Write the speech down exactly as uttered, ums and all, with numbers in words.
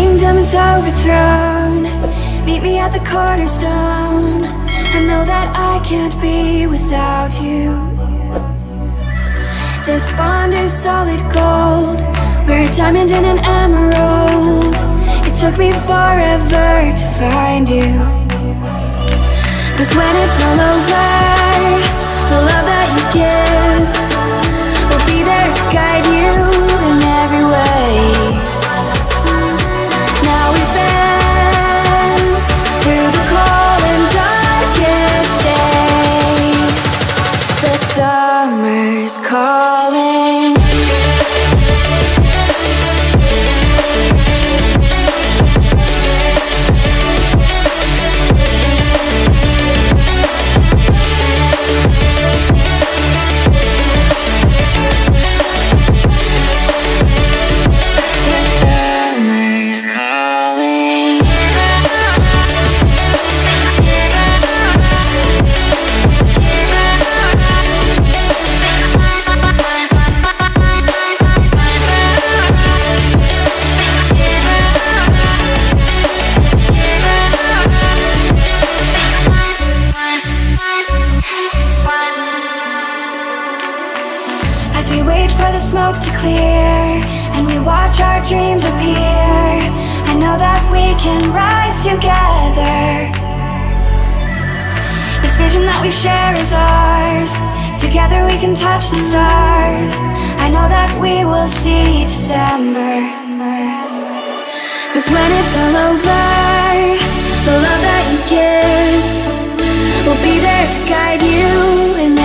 Kingdom is overthrown. Meet me at the cornerstone. I know that I can't be without you. This bond is solid gold. We're a diamond and an emerald. It took me forever to find you. Cause when it's all over, the love that you give will be there to guide you in every way. Summer's calling. Smoke to clear, and we watch our dreams appear. I know that we can rise together. This vision that we share is ours. Together we can touch the stars. I know that we will see December. Cause when it's all over, the love that you give will be there to guide you in